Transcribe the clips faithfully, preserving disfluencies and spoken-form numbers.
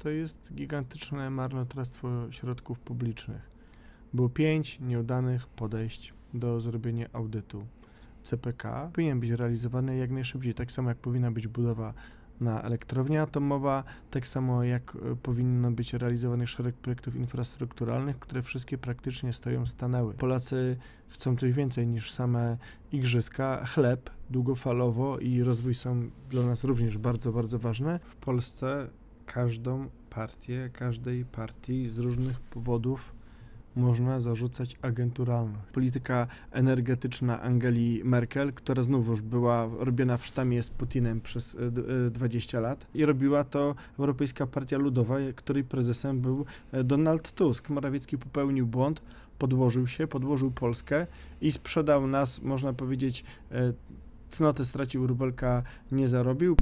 to jest gigantyczne marnotrawstwo środków publicznych. Było pięć nieudanych podejść do zrobienia audytu. C P K powinien być realizowany jak najszybciej, tak samo jak powinna być budowa na elektrownię atomową, tak samo jak powinno być realizowanych szereg projektów infrastrukturalnych, które wszystkie praktycznie stoją, stanęły. Polacy chcą coś więcej niż same igrzyska, chleb długofalowo i rozwój są dla nas również bardzo, bardzo ważne. W Polsce każdą partię, każdej partii z różnych powodów można zarzucać agenturalność. Polityka energetyczna Angeli Merkel, która znów już była robiona w sztamie z Putinem przez dwadzieścia lat i robiła to Europejska Partia Ludowa, której prezesem był Donald Tusk. Morawiecki popełnił błąd, podłożył się, podłożył Polskę i sprzedał nas, można powiedzieć, cnotę stracił, rubelka nie zarobił.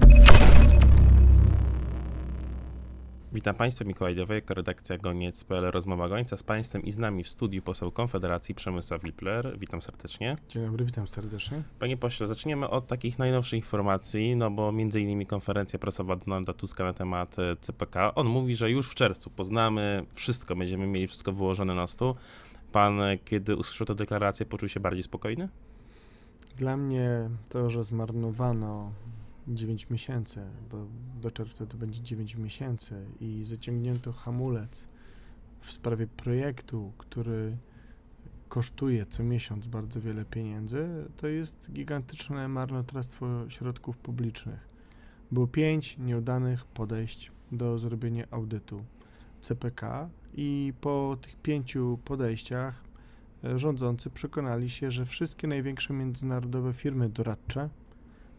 Witam Państwa, Mikołaj Dowejko, redakcja Goniec kropka pe el, rozmowa Gońca z Państwem i z nami w studiu poseł Konfederacji Przemysław Wipler. Witam serdecznie. Dzień dobry, witam serdecznie. Panie pośle, zaczniemy od takich najnowszych informacji, no bo między innymi konferencja prasowa Donalda Tuska na temat C P K. On mówi, że już w czerwcu poznamy wszystko, będziemy mieli wszystko wyłożone na stół. Pan, kiedy usłyszał tę deklarację, poczuł się bardziej spokojny? Dla mnie to, że zmarnowano dziewięć miesięcy, bo do czerwca to będzie dziewięć miesięcy i zaciągnięto hamulec w sprawie projektu, który kosztuje co miesiąc bardzo wiele pieniędzy, to jest gigantyczne marnotrawstwo środków publicznych. Było pięć nieudanych podejść do zrobienia audytu C P K i po tych pięciu podejściach rządzący przekonali się, że wszystkie największe międzynarodowe firmy doradcze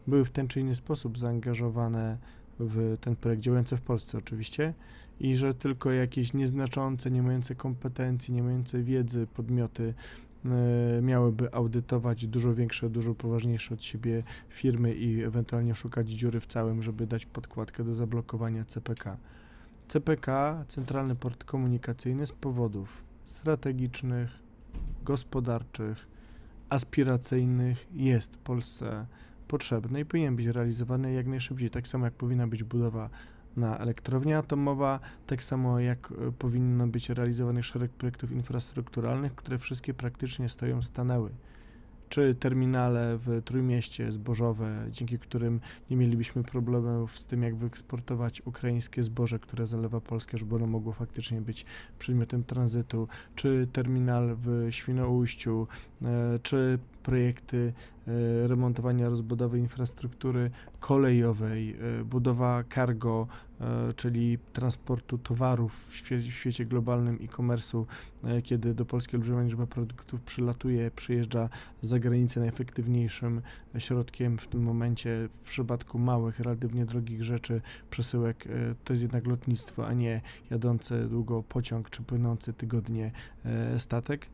były w ten czy inny sposób zaangażowane w ten projekt, działające w Polsce oczywiście, i że tylko jakieś nieznaczące, nie mające kompetencji, nie mające wiedzy podmioty y, miałyby audytować dużo większe, dużo poważniejsze od siebie firmy i ewentualnie szukać dziury w całym, żeby dać podkładkę do zablokowania C P K. C P K, Centralny Port Komunikacyjny, z powodów strategicznych, gospodarczych, aspiracyjnych jest Polsce potrzebny i powinien być realizowany jak najszybciej, tak samo jak powinna być budowa na elektrownię atomową, tak samo jak powinno być realizowanych szereg projektów infrastrukturalnych, które wszystkie praktycznie stoją, stanęły. Czy terminale w Trójmieście zbożowe, dzięki którym nie mielibyśmy problemów z tym, jak wyeksportować ukraińskie zboże, które zalewa Polskę, żeby ono mogło faktycznie być przedmiotem tranzytu, czy terminal w Świnoujściu, czy projekty remontowania, rozbudowy infrastruktury kolejowej, budowa cargo, czyli transportu towarów w świecie, w świecie globalnym e-commerce'u, kiedy do Polski olbrzymia liczba produktów przylatuje, przyjeżdża za granicę. Najefektywniejszym środkiem w tym momencie w przypadku małych, relatywnie drogich rzeczy przesyłek to jest jednak lotnictwo, a nie jadący długo pociąg czy płynący tygodnie statek.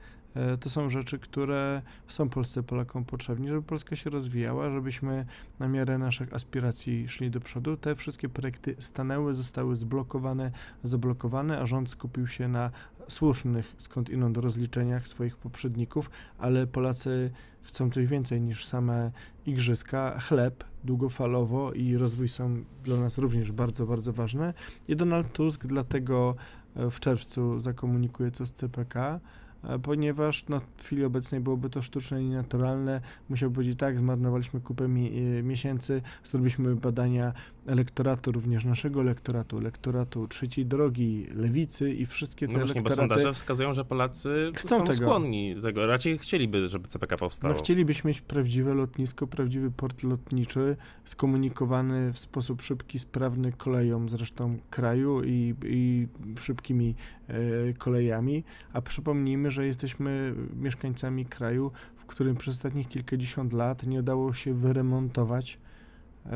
To są rzeczy, które są Polsce, Polakom potrzebni, żeby Polska się rozwijała, żebyśmy na miarę naszych aspiracji szli do przodu. Te wszystkie projekty stanęły, zostały zblokowane, zablokowane, a rząd skupił się na słusznych skądinąd rozliczeniach swoich poprzedników, ale Polacy chcą coś więcej niż same igrzyska, chleb długofalowo i rozwój są dla nas również bardzo, bardzo ważne. I Donald Tusk dlatego w czerwcu zakomunikuje co z C P K, ponieważ no, w chwili obecnej byłoby to sztuczne i naturalne. Musiał powiedzieć tak, zmarnowaliśmy kupę mi miesięcy, zrobiliśmy badania elektoratu, również naszego elektoratu, elektoratu Trzeciej Drogi, Lewicy i wszystkie te no właśnie, elektoraty. Bo sondaże wskazują, że Polacy chcą są tego. skłonni tego, raczej chcieliby, żeby C P K powstało. No, chcielibyśmy mieć prawdziwe lotnisko, prawdziwy port lotniczy, skomunikowany w sposób szybki, sprawny koleją zresztą kraju i, i szybkimi y, kolejami, a przypomnijmy, że że jesteśmy mieszkańcami kraju, w którym przez ostatnich kilkadziesiąt lat nie udało się wyremontować yy,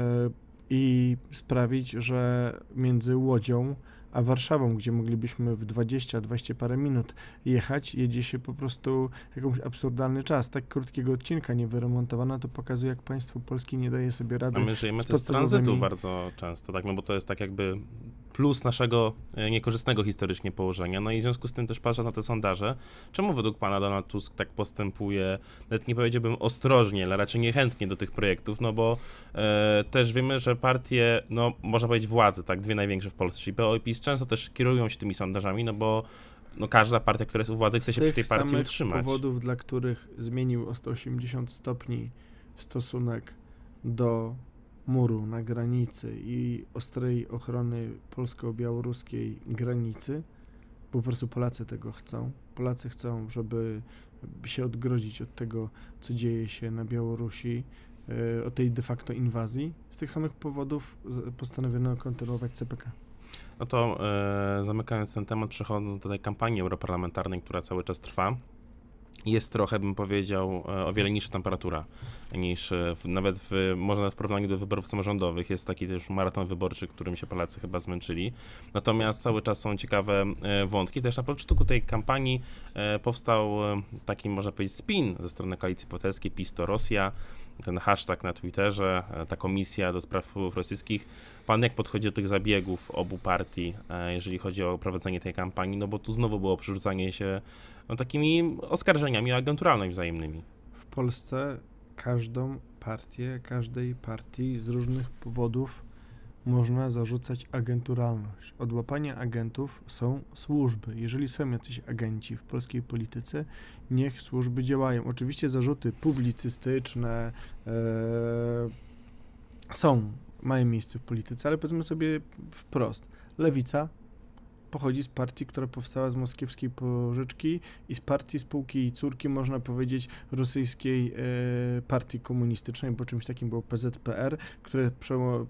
i sprawić, że między Łodzią a Warszawą, gdzie moglibyśmy w dwadzieścia, dwadzieścia parę minut jechać, jedzie się po prostu jakąś absurdalny czas. Tak krótkiego odcinka nie wyremontowano, to pokazuje, jak państwo polskie nie daje sobie rady. A my żyjemy z tranzytu bardzo często, tak? No bo to jest tak jakby plus naszego niekorzystnego historycznie położenia. No i w związku z tym też patrząc na te sondaże, czemu według pana Donald Tusk tak postępuje, nawet nie powiedziałbym ostrożnie, ale raczej niechętnie do tych projektów, no bo e, też wiemy, że partie, no można powiedzieć władze, tak, dwie największe w Polsce, czyli P O i PiS, często też kierują się tymi sondażami, no bo no każda partia, która jest u władzy, chce się przy tej partii utrzymać. Z tych powodów, dla których zmienił o sto osiemdziesiąt stopni stosunek do muru na granicy i ostrej ochrony polsko-białoruskiej granicy, bo po prostu Polacy tego chcą. Polacy chcą, żeby się odgrodzić od tego, co dzieje się na Białorusi, od tej de facto inwazji. Z tych samych powodów postanowiono kontynuować C P K. No to e, zamykając ten temat, przechodząc do tej kampanii europarlamentarnej, która cały czas trwa, jest trochę, bym powiedział, o wiele niższa temperatura niż w, nawet w, może nawet w porównaniu do wyborów samorządowych. Jest taki też maraton wyborczy, którym się Polacy chyba zmęczyli. Natomiast cały czas są ciekawe wątki. Też na początku tej kampanii powstał taki, można powiedzieć, spin ze strony Koalicji Obywatelskiej, PiS to Rosja, ten hashtag na Twitterze, ta komisja do spraw wpływów rosyjskich. Pan jak podchodzi do tych zabiegów obu partii, jeżeli chodzi o prowadzenie tej kampanii, no bo tu znowu było przerzucanie się no, takimi oskarżeniami agenturalnymi wzajemnymi. W Polsce każdą partię, każdej partii z różnych powodów można zarzucać agenturalność. Od łapania agentów są służby. Jeżeli są jacyś agenci w polskiej polityce, niech służby działają. Oczywiście zarzuty publicystyczne yy, są, mają miejsce w polityce, ale powiedzmy sobie wprost. Lewica pochodzi z partii, która powstała z moskiewskiej pożyczki i z partii spółki i córki, można powiedzieć, rosyjskiej e, partii komunistycznej, bo czymś takim było P Z P R, które przeło, e,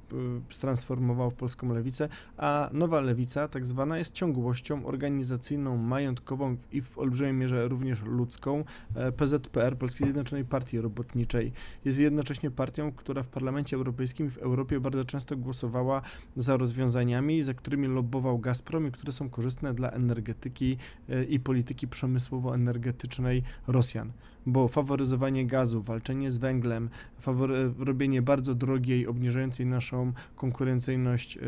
transformowało w polską lewicę, a nowa lewica, tak zwana, jest ciągłością organizacyjną, majątkową i w olbrzymiej mierze również ludzką e, P Z P R, Polskiej Zjednoczonej Partii Robotniczej. Jest jednocześnie partią, która w Parlamencie Europejskim i w Europie bardzo często głosowała za rozwiązaniami, za którymi lobbował Gazprom i które są korzystne dla energetyki i polityki przemysłowo-energetycznej Rosjan, bo faworyzowanie gazu, walczenie z węglem, robienie bardzo drogiej, obniżającej naszą konkurencyjność y,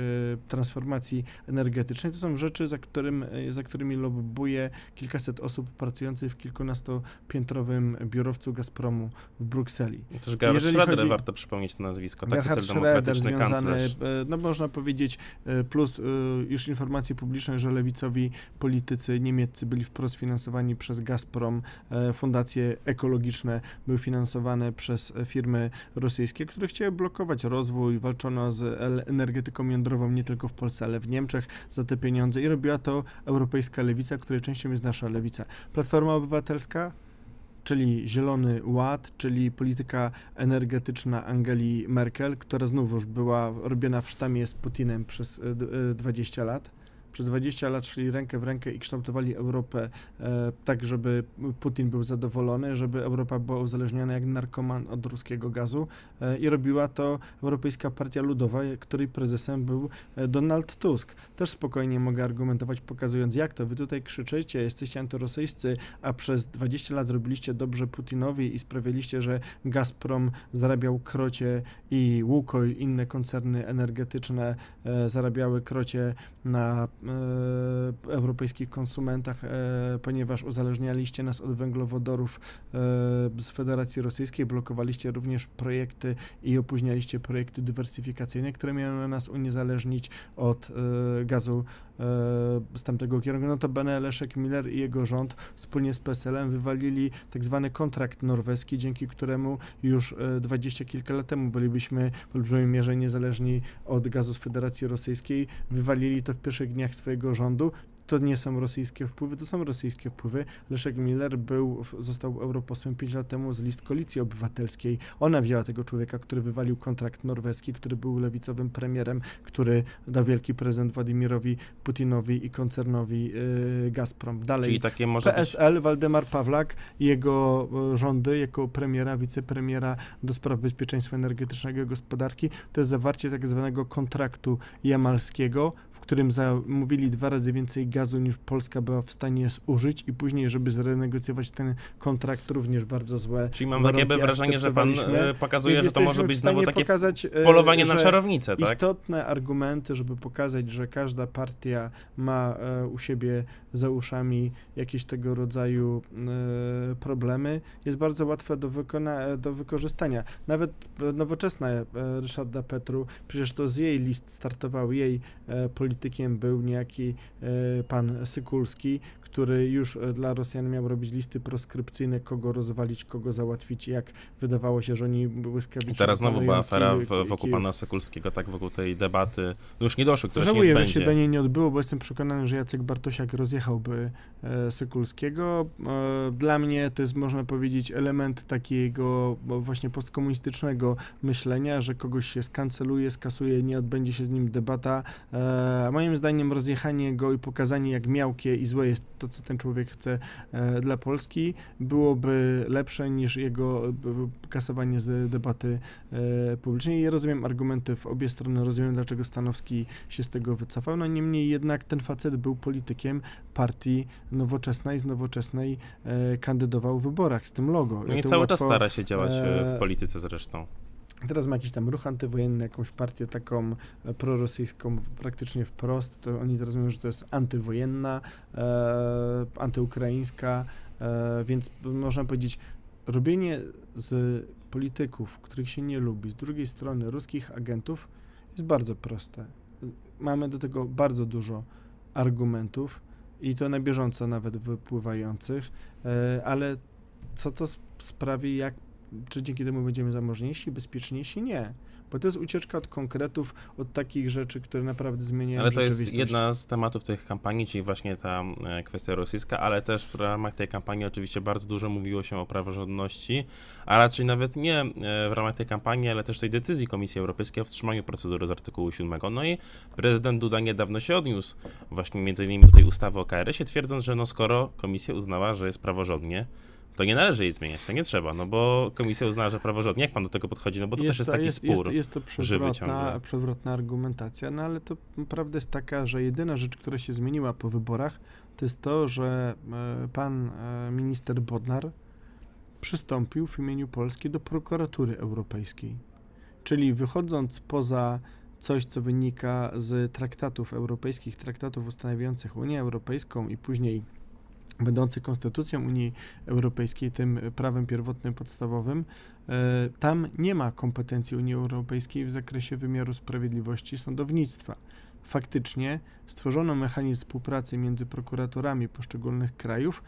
transformacji energetycznej, to są rzeczy, za, którym, za którymi lobbuje kilkaset osób pracujących w kilkunastopiętrowym biurowcu Gazpromu w Brukseli. I też Gerhard Schröder, warto przypomnieć to nazwisko, taki socjaldemokratyczny kanclerz. No można powiedzieć, plus y, już informacje publiczne, że lewicowi politycy niemieccy byli wprost finansowani przez Gazprom, y, fundację ekologiczne były finansowane przez firmy rosyjskie, które chciały blokować rozwój, walczono z energetyką jądrową nie tylko w Polsce, ale w Niemczech za te pieniądze i robiła to europejska lewica, której częścią jest nasza lewica. Platforma Obywatelska, czyli Zielony Ład, czyli polityka energetyczna Angeli Merkel, która znów już była robiona w sztamie z Putinem przez dwadzieścia lat. Przez dwadzieścia lat szli rękę w rękę i kształtowali Europę e, tak, żeby Putin był zadowolony, żeby Europa była uzależniona jak narkoman od ruskiego gazu e, i robiła to Europejska Partia Ludowa, której prezesem był Donald Tusk. Też spokojnie mogę argumentować, pokazując, jak to wy tutaj krzyczycie, jesteście antyrosyjscy, a przez dwadzieścia lat robiliście dobrze Putinowi i sprawialiście, że Gazprom zarabiał krocie i Łukoil, inne koncerny energetyczne e, zarabiały krocie na E, europejskich konsumentach, e, ponieważ uzależnialiście nas od węglowodorów e, z Federacji Rosyjskiej, blokowaliście również projekty i opóźnialiście projekty dywersyfikacyjne, które miały nas uniezależnić od e, gazu e, z tamtego kierunku. Notabene Leszek Miller i jego rząd wspólnie z P S L-em wywalili tak zwany kontrakt norweski, dzięki któremu już e, dwadzieścia kilka lat temu bylibyśmy w olbrzymiej mierze niezależni od gazu z Federacji Rosyjskiej. Wywalili to w pierwszych dniach swojego rządu. To nie są rosyjskie wpływy, to są rosyjskie wpływy. Leszek Miller był, został europosłem pięć lat temu z list Koalicji Obywatelskiej. Ona wzięła tego człowieka, który wywalił kontrakt norweski, który był lewicowym premierem, który dał wielki prezent Władimirowi Putinowi i koncernowi yy, Gazprom. Dalej czyli takie może P S L, być... Waldemar Pawlak i jego rządy jako premiera, wicepremiera do spraw bezpieczeństwa energetycznego i gospodarki, to jest zawarcie tak zwanego kontraktu jamalskiego, w którym zamówili dwa razy więcej gazu niż Polska była w stanie zużyć i później, żeby zrenegocjować ten kontrakt, również bardzo złe. Czyli mam takie wrażenie, że pan pokazuje, że to może być znowu takie pokazać, polowanie na czarownicę, tak? Istotne argumenty, żeby pokazać, że każda partia ma u siebie za uszami jakieś tego rodzaju problemy, jest bardzo łatwe do, wykona do wykorzystania. Nawet nowoczesna Ryszarda Petru, przecież to z jej list startował, jej politykiem był niejaki pan Sykulski, który już dla Rosjan miał robić listy proskrypcyjne, kogo rozwalić, kogo załatwić, jak wydawało się, że oni błyskawicznie. I teraz znowu była afera wokół pana Sykulskiego, tak, wokół tej debaty. No już nie doszły, która się nie odbędzie. Żałuję, że się do niej nie odbyło, bo jestem przekonany, że Jacek Bartosiak rozjechałby Sykulskiego. Dla mnie to jest, można powiedzieć, element takiego właśnie postkomunistycznego myślenia, że kogoś się skanceluje, skasuje, nie odbędzie się z nim debata. Moim zdaniem rozjechanie go i pokazanie, jak miałkie i złe jest to, co ten człowiek chce dla Polski, byłoby lepsze niż jego kasowanie z debaty publicznej. Ja rozumiem argumenty w obie strony, rozumiem, dlaczego Stanowski się z tego wycofał, no niemniej jednak ten facet był politykiem partii Nowoczesnej, z Nowoczesnej kandydował w wyborach z tym logo. No i cała ta stara się działać w polityce zresztą. Teraz ma jakiś tam ruch antywojenny, jakąś partię taką prorosyjską, praktycznie wprost. To oni teraz mówią, że to jest antywojenna, e, antyukraińska, e, więc można powiedzieć, robienie z polityków, których się nie lubi, z drugiej strony ruskich agentów, jest bardzo proste. Mamy do tego bardzo dużo argumentów i to na bieżąco nawet wypływających, e, ale co to sprawi, jak czy dzięki temu będziemy zamożniejsi, bezpieczniejsi? Nie. Bo to jest ucieczka od konkretów, od takich rzeczy, które naprawdę zmieniają rzeczywistość. Ale to jest jedna z tematów tych kampanii, czyli właśnie ta kwestia rosyjska, ale też w ramach tej kampanii oczywiście bardzo dużo mówiło się o praworządności, a raczej nawet nie w ramach tej kampanii, ale też tej decyzji Komisji Europejskiej o wstrzymaniu procedury z artykułu siódmego. No i prezydent Duda niedawno się odniósł właśnie między innymi do tej ustawy o K R S-ie, twierdząc, że no skoro komisja uznała, że jest praworządnie, to nie należy jej zmieniać, to nie trzeba, no bo komisja uznała, że praworządnie. Jak pan do tego podchodzi? No bo to jest, też jest taki jest, spór jest, jest to przewrotna, przewrotna argumentacja, no ale to prawda jest taka, że jedyna rzecz, która się zmieniła po wyborach, to jest to, że pan minister Bodnar przystąpił w imieniu Polski do prokuratury europejskiej. Czyli wychodząc poza coś, co wynika z traktatów europejskich, traktatów ustanawiających Unię Europejską i później będący konstytucją Unii Europejskiej, tym prawem pierwotnym, podstawowym, tam nie ma kompetencji Unii Europejskiej w zakresie wymiaru sprawiedliwości sądownictwa. Faktycznie stworzono mechanizm współpracy między prokuratorami poszczególnych krajów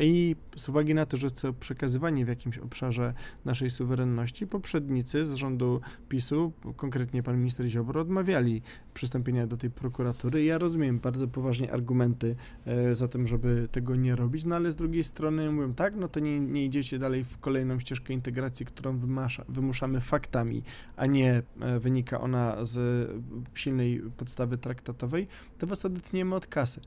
i z uwagi na to, że jest to przekazywanie w jakimś obszarze naszej suwerenności, poprzednicy z rządu PiSu, konkretnie pan minister Ziobro, odmawiali przystąpienia do tej prokuratury. Ja rozumiem bardzo poważnie argumenty e, za tym, żeby tego nie robić, no ale z drugiej strony mówią, tak, no to nie, nie idziecie dalej w kolejną ścieżkę integracji, którą wymusza, wymuszamy faktami, a nie e, wynika ona z silnej podstawy traktatowej, to was odetniemy od kasy.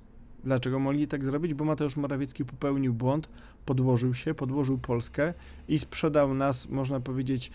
Dlaczego mogli tak zrobić? Bo Mateusz Morawiecki popełnił błąd, podłożył się, podłożył Polskę i sprzedał nas, można powiedzieć,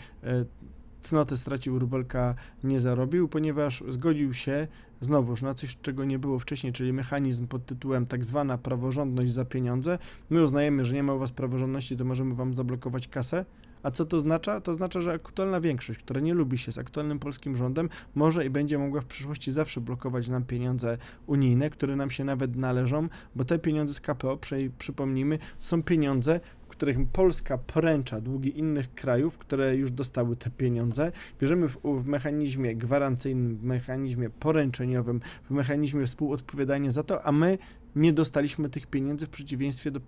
cnotę stracił, rubelka nie zarobił, ponieważ zgodził się znowuż na coś, czego nie było wcześniej, czyli mechanizm pod tytułem tak zwana praworządność za pieniądze. My uznajemy, że nie ma u was praworządności, to możemy wam zablokować kasę. A co to oznacza? To oznacza, że aktualna większość, która nie lubi się z aktualnym polskim rządem, może i będzie mogła w przyszłości zawsze blokować nam pieniądze unijne, które nam się nawet należą, bo te pieniądze z K P O, przypomnijmy, są pieniądze, w których Polska poręcza długi innych krajów, które już dostały te pieniądze. Bierzemy w, w mechanizmie gwarancyjnym, w mechanizmie poręczeniowym, w mechanizmie współodpowiadania za to, a my nie dostaliśmy tych pieniędzy w przeciwieństwie do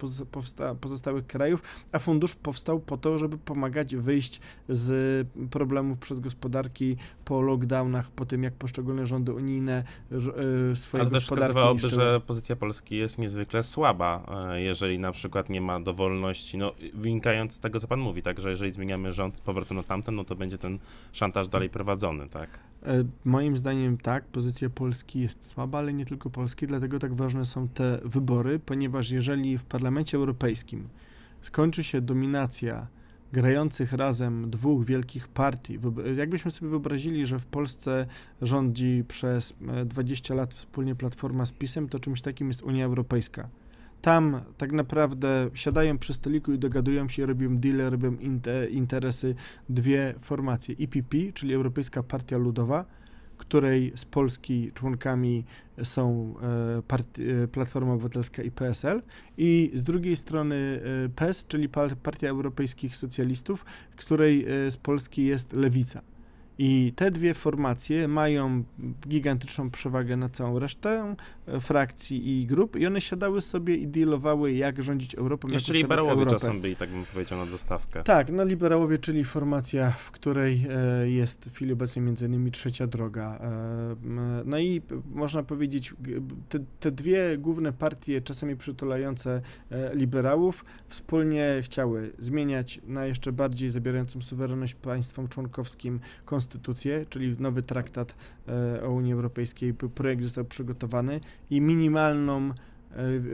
pozostałych krajów, a fundusz powstał po to, żeby pomagać wyjść z problemów przez gospodarki po lockdownach, po tym jak poszczególne rządy unijne swoje ale gospodarki. Ale też wskazywałoby, że pozycja Polski jest niezwykle słaba, jeżeli na przykład nie ma dowolności, no wynikając z tego, co pan mówi, tak, że jeżeli zmieniamy rząd z powrotem na tamten, no to będzie ten szantaż dalej prowadzony, tak? Moim zdaniem tak, pozycja Polski jest słaba, ale nie tylko Polski, dlatego tak ważne są te wybory, ponieważ jeżeli w Parlamencie Europejskim skończy się dominacja grających razem dwóch wielkich partii. Jakbyśmy sobie wyobrazili, że w Polsce rządzi przez dwadzieścia lat wspólnie Platforma z PiS-em, to czymś takim jest Unia Europejska. Tam tak naprawdę siadają przy stoliku i dogadują się, robią deale, robią interesy dwie formacje. E P P, czyli Europejska Partia Ludowa, której z Polski członkami są Platforma Obywatelska i P S L, i z drugiej strony P E S, czyli Partia Europejskich Socjalistów, której z Polski jest Lewica. I te dwie formacje mają gigantyczną przewagę na całą resztę frakcji i grup i one siadały sobie i dealowały, jak rządzić Europą. Jeszcze liberałowie czasem byli, tak bym powiedział, na dostawkę. Tak, no liberałowie, czyli formacja, w której e, jest w chwili obecnej między innymi Trzecia Droga. E, no i można powiedzieć, te, te dwie główne partie, czasami przytulające e, liberałów, wspólnie chciały zmieniać na jeszcze bardziej zabierającą suwerenność państwom członkowskim konstytucję, Konstytucję, czyli nowy traktat e, o Unii Europejskiej, projekt został przygotowany i minimalną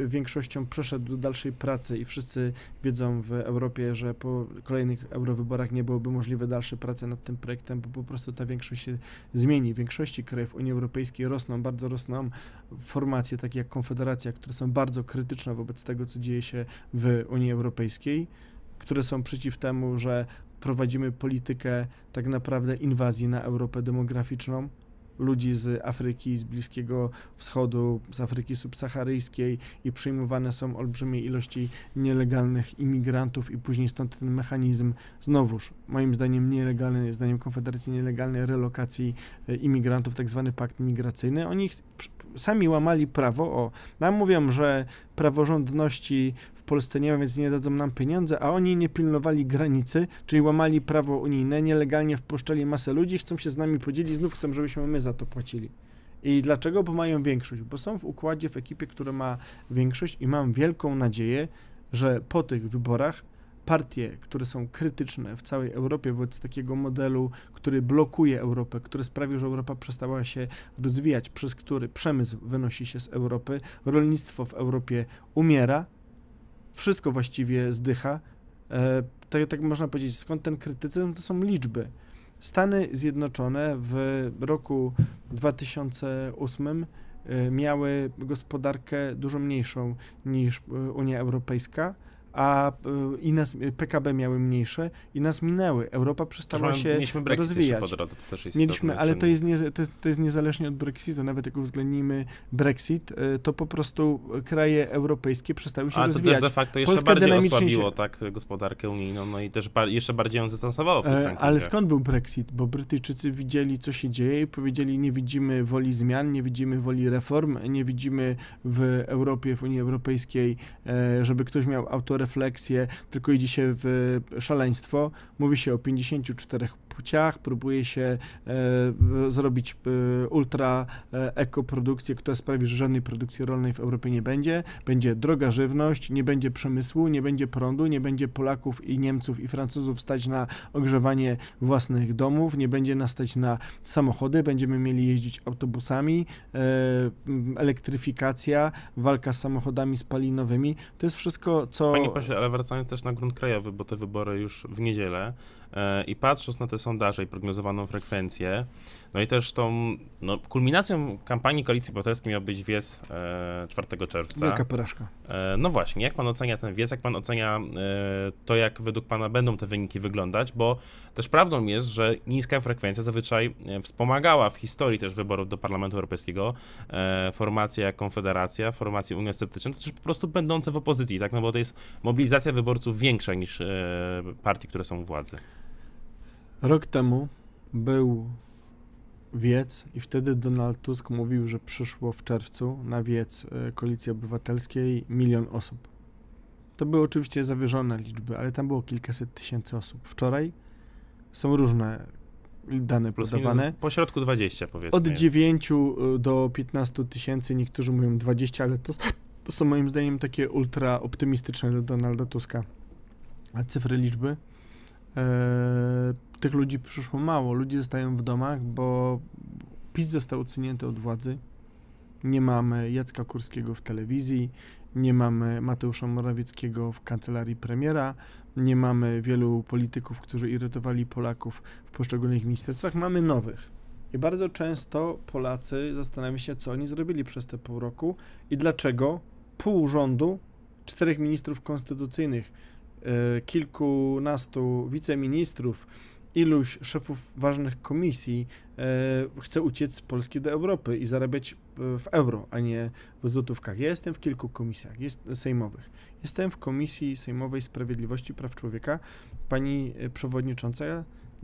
e, większością przeszedł do dalszej pracy i wszyscy wiedzą w Europie, że po kolejnych eurowyborach nie byłoby możliwe dalsze prace nad tym projektem, bo po prostu ta większość się zmieni. W większości krajów Unii Europejskiej rosną, bardzo rosną formacje takie jak Konfederacja, które są bardzo krytyczne wobec tego, co dzieje się w Unii Europejskiej, które są przeciw temu, że prowadzimy politykę tak naprawdę inwazji na Europę demograficzną, ludzi z Afryki, z Bliskiego Wschodu, z Afryki subsaharyjskiej i przyjmowane są olbrzymie ilości nielegalnych imigrantów i później stąd ten mechanizm, znowuż moim zdaniem nielegalny, zdaniem Konfederacji nielegalnej relokacji imigrantów, tak zwany pakt migracyjny. Oni sami łamali prawo, o, nam mówią, że praworządności w Polsce nie ma, więc nie dadzą nam pieniędzy, a oni nie pilnowali granicy, czyli łamali prawo unijne, nielegalnie wpuszczali masę ludzi, chcą się z nami podzielić, znów chcą, żebyśmy my za to płacili. I dlaczego? Bo mają większość, bo są w układzie, w ekipie, która ma większość i mam wielką nadzieję, że po tych wyborach partie, które są krytyczne w całej Europie wobec takiego modelu, który blokuje Europę, który sprawił, że Europa przestała się rozwijać, przez który przemysł wynosi się z Europy, rolnictwo w Europie umiera, wszystko właściwie zdycha. E, tak, tak można powiedzieć, skąd ten krytycyzm? To są liczby. Stany Zjednoczone w roku dwa tysiące ósmym e, miały gospodarkę dużo mniejszą niż Unia Europejska, a e, i nas, P K B miały mniejsze i nas minęły. Europa przestała Zresztą, się mieliśmy rozwijać. Po drodze, to też jest mieliśmy, ale to jest, nie, to, jest, to jest niezależnie od Brexitu, nawet jak uwzględnimy Brexit, to po prostu kraje europejskie przestały się a, rozwijać. A to też de facto jeszcze Polska bardziej osłabiło się... tak, gospodarkę unijną, no i też ba jeszcze bardziej ją zastansowało w tych e, ale skąd był Brexit? Bo Brytyjczycy widzieli, co się dzieje i powiedzieli, nie widzimy woli zmian, nie widzimy woli reform, nie widzimy w Europie, w Unii Europejskiej, e, żeby ktoś miał autorytet, refleksję, tylko idzie się w szaleństwo. Mówi się o pięćdziesięciu czterech płciach, próbuje się e, zrobić e, ultra e, ekoprodukcję, która sprawi, że żadnej produkcji rolnej w Europie nie będzie. Będzie droga żywność, nie będzie przemysłu, nie będzie prądu, nie będzie Polaków i Niemców i Francuzów stać na ogrzewanie własnych domów, nie będzie nas stać na samochody, będziemy mieli jeździć autobusami, e, elektryfikacja, walka z samochodami spalinowymi. To jest wszystko, co... Panie pośle, ale wracając też na grunt krajowy, bo te wybory już w niedzielę, i patrząc na te sondaże i prognozowaną frekwencję, no i też tą no, kulminacją kampanii Koalicji Obywatelskiej miał być wiec e, czwartego czerwca. Wielka porażka. E, no właśnie, jak pan ocenia ten wiec, jak pan ocenia e, to, jak według pana będą te wyniki wyglądać, bo też prawdą jest, że niska frekwencja zazwyczaj wspomagała w historii też wyborów do Parlamentu Europejskiego e, formacja Konfederacja, formacja Unia Sceptyczna, to też po prostu będące w opozycji, tak, no bo to jest mobilizacja wyborców większa niż e, partii, które są u władzy. Rok temu był wiec i wtedy Donald Tusk mówił, że przyszło w czerwcu na wiec Koalicji Obywatelskiej milion osób. To były oczywiście zawyżone liczby, ale tam było kilkaset tysięcy osób. Wczoraj są różne dane plus podawane. Po środku dwadzieścia powiedzmy. Od dziewięciu do piętnastu tysięcy, niektórzy mówią dwadzieścia, ale to, to są moim zdaniem takie ultra optymistyczne dla Donalda Tuska. A cyfry, liczby? Eee, tych ludzi przyszło mało. Ludzie zostają w domach, bo PiS został odsunięty od władzy. nie mamy Jacka Kurskiego w telewizji, nie mamy Mateusza Morawieckiego w kancelarii premiera, nie mamy wielu polityków, którzy irytowali Polaków w poszczególnych ministerstwach, mamy nowych. I bardzo często Polacy zastanawiają się, co oni zrobili przez te pół roku i dlaczego pół rządu, czterech ministrów konstytucyjnych, kilkunastu wiceministrów, iluś szefów ważnych komisji e, chce uciec z Polski do Europy i zarabiać w euro, a nie w złotówkach. Ja jestem w kilku komisjach jest, sejmowych. Jestem w Komisji Sejmowej Sprawiedliwości i Praw Człowieka. Pani przewodnicząca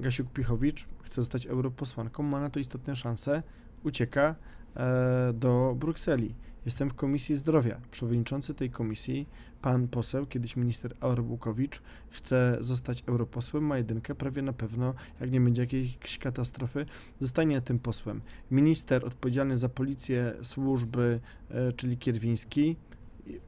Gasiuk-Pichowicz chce zostać europosłanką, ma na to istotne szanse, ucieka e, do Brukseli. Jestem w Komisji Zdrowia. Przewodniczący tej komisji, pan poseł, kiedyś minister Orbukowicz, chce zostać europosłem, ma jedynkę, prawie na pewno, jak nie będzie jakiejś katastrofy, zostanie tym posłem. Minister odpowiedzialny za policję, służby, czyli Kierwiński,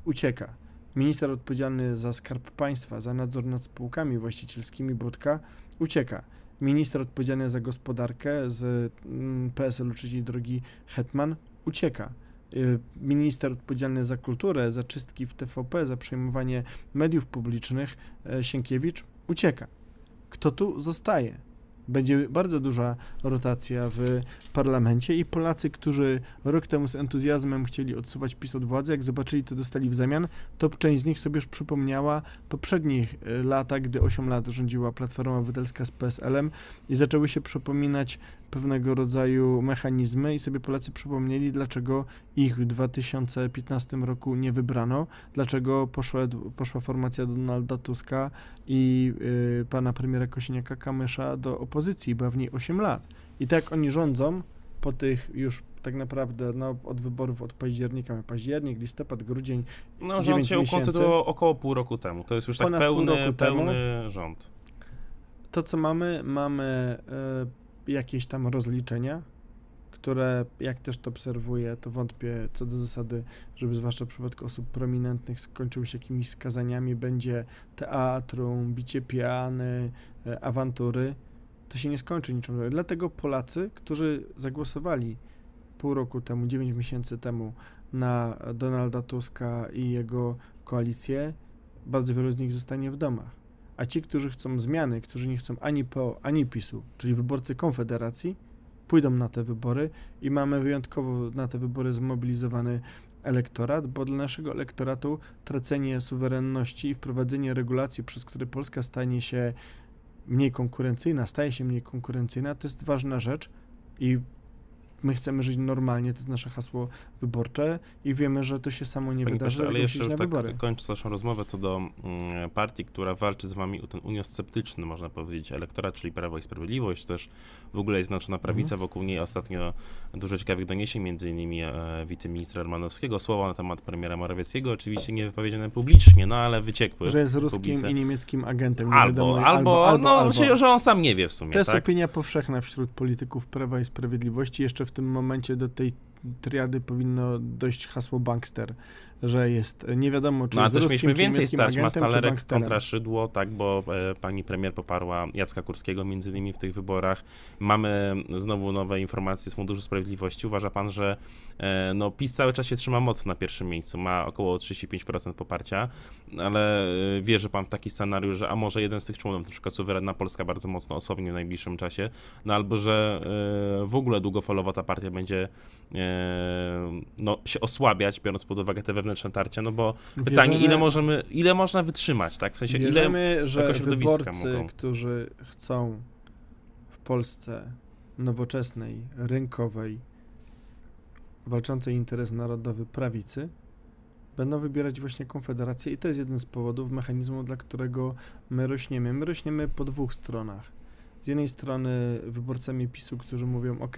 ucieka. Minister odpowiedzialny za Skarb Państwa, za nadzór nad spółkami właścicielskimi, Budka, ucieka. Minister odpowiedzialny za gospodarkę z P S L u Trzeciej Drogi, Hetman, ucieka. Minister odpowiedzialny za kulturę, za czystki w T V P, za przejmowanie mediów publicznych, Sienkiewicz, ucieka. Kto tu zostaje? Będzie bardzo duża rotacja w parlamencie i Polacy, którzy rok temu z entuzjazmem chcieli odsuwać PiS od władzy, jak zobaczyli, co dostali w zamian, to część z nich sobie już przypomniała poprzednich latach, gdy osiem lat rządziła Platforma Obywatelska z P S L em i zaczęły się przypominać pewnego rodzaju mechanizmy i sobie Polacy przypomnieli, dlaczego ich w dwa tysiące piętnastym roku nie wybrano, dlaczego poszła, poszła formacja Donalda Tuska i y, pana premiera Kosiniaka-Kamysza do opozycji, była w niej osiem lat. I tak oni rządzą po tych już tak naprawdę no, od wyborów od października, mamy październik, listopad, grudzień, no, rząd się ukonstytuował około pół roku temu. To jest już tak pełny, pełny rząd. To, co mamy, mamy y, jakieś tam rozliczenia, które, jak też to obserwuję, to wątpię co do zasady, żeby zwłaszcza w przypadku osób prominentnych skończyły się jakimiś skazaniami, będzie teatrum, bicie piany, y, awantury. To się nie skończy niczym. Dlatego Polacy, którzy zagłosowali pół roku temu, dziewięć miesięcy temu na Donalda Tuska i jego koalicję, bardzo wielu z nich zostanie w domach. A ci, którzy chcą zmiany, którzy nie chcą ani P O, ani PiS u, czyli wyborcy Konfederacji, pójdą na te wybory i mamy wyjątkowo na te wybory zmobilizowany elektorat, bo dla naszego elektoratu tracenie suwerenności i wprowadzenie regulacji, przez które Polska stanie się mniej konkurencyjna, staje się mniej konkurencyjna, to jest ważna rzecz i my chcemy żyć normalnie, to jest nasze hasło wyborcze i wiemy, że to się samo nie Pani wydarzy. Proszę, ale jeszcze już tak kończę naszą rozmowę co do mm, partii, która walczy z wami o ten uniosceptyczny, można powiedzieć, elektorat, czyli Prawo i Sprawiedliwość, też w ogóle jest znaczona prawica, mhm. wokół niej ostatnio dużo ciekawych doniesień, między innymi e, wiceministra Romanowskiego, słowa na temat premiera Morawieckiego, oczywiście nie wypowiedziane publicznie, no ale wyciekły. Że jest ruskim publice. I niemieckim agentem. Nie albo, wiadomo, albo, albo, no, albo. Się, że on sam nie wie w sumie. To jest tak? Opinia powszechna wśród polityków Prawa i Sprawiedliwości, jeszcze w W tym momencie do tej triady powinno dojść hasło bankster, że jest nie wiadomo, czy no, z ruskim, czy więcej stać agentem, Mastalerek czy kontra Szydło, tak, bo e, pani premier poparła Jacka Kurskiego między innymi w tych wyborach. Mamy znowu nowe informacje z Funduszu Sprawiedliwości. Uważa pan, że e, no, PiS cały czas się trzyma mocno na pierwszym miejscu, ma około trzydzieści pięć procent poparcia, ale e, wierzy pan w taki scenariusz, że a może jeden z tych członów, na przykład suwerenna Polska, bardzo mocno osłabnie w najbliższym czasie, no albo, że e, w ogóle długofalowo ta partia będzie e, no, się osłabiać, biorąc pod uwagę te wewnętrzne tarcia, no bo wierzymy, pytanie, ile możemy, ile można wytrzymać, tak? W sensie, wierzymy, ile że wyborcy, mogą... którzy chcą w Polsce nowoczesnej, rynkowej, walczącej interes narodowy prawicy, będą wybierać właśnie Konfederację i to jest jeden z powodów, mechanizmu, dla którego my rośniemy. My rośniemy po dwóch stronach. Z jednej strony wyborcami PiS u, którzy mówią, ok,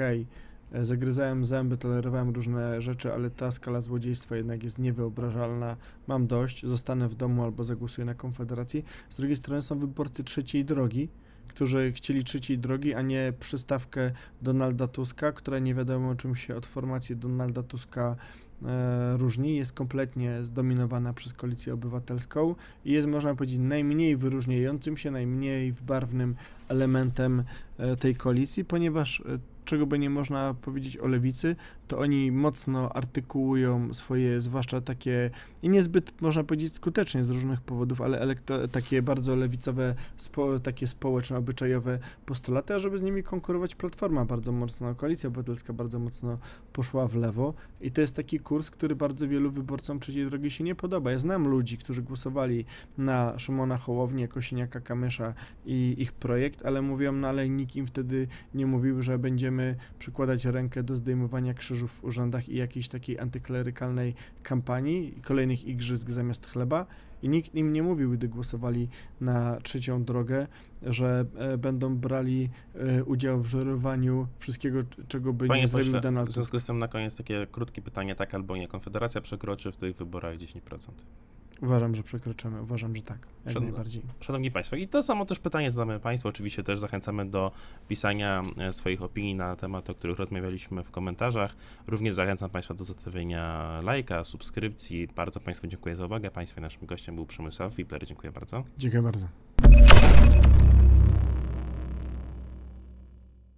zagryzałem zęby, tolerowałem różne rzeczy, ale ta skala złodziejstwa jednak jest niewyobrażalna, mam dość, zostanę w domu albo zagłosuję na Konfederację. Z drugiej strony są wyborcy Trzeciej Drogi, którzy chcieli Trzeciej Drogi, a nie przystawkę Donalda Tuska, która nie wiadomo czym się od formacji Donalda Tuska e, różni, jest kompletnie zdominowana przez Koalicję Obywatelską i jest, można powiedzieć, najmniej wyróżniającym się, najmniej wbarwnym elementem e, tej koalicji, ponieważ e, czego by nie można powiedzieć o lewicy, to oni mocno artykułują swoje, zwłaszcza takie, i niezbyt można powiedzieć skutecznie z różnych powodów, ale elektro, takie bardzo lewicowe, spo, takie społeczno-obyczajowe postulaty, a żeby z nimi konkurować Platforma bardzo mocno, Koalicja Obywatelska bardzo mocno poszła w lewo i to jest taki kurs, który bardzo wielu wyborcom trzeciej drogi się nie podoba. Ja znam ludzi, którzy głosowali na Szymona Hołownię, Kosiniaka Kamysza i ich projekt, ale mówią, no ale nikt im wtedy nie mówił, że będziemy przykładać rękę do zdejmowania krzyżów w urzędach i jakiejś takiej antyklerykalnej kampanii, kolejnych igrzysk zamiast chleba. I nikt im nie mówił, gdy głosowali na trzecią drogę, że e, będą brali e, udział w żerowaniu wszystkiego, czego by Panie nie zrobił pośle, Donald Tusk. W związku z tym na koniec takie krótkie pytanie, tak albo nie. Konfederacja przekroczy w tych wyborach dziesięć procent? Uważam, że przekroczymy. Uważam, że tak. Jak Szan... najbardziej. Szanowni Państwo, i to samo też pytanie zadamy Państwu. Oczywiście też zachęcamy do pisania swoich opinii na temat, o których rozmawialiśmy w komentarzach. Również zachęcam Państwa do zostawienia lajka, subskrypcji. Bardzo Państwu dziękuję za uwagę. Państwa naszym gościem był Przemysław Wipler. Dziękuję bardzo. Dziękuję bardzo.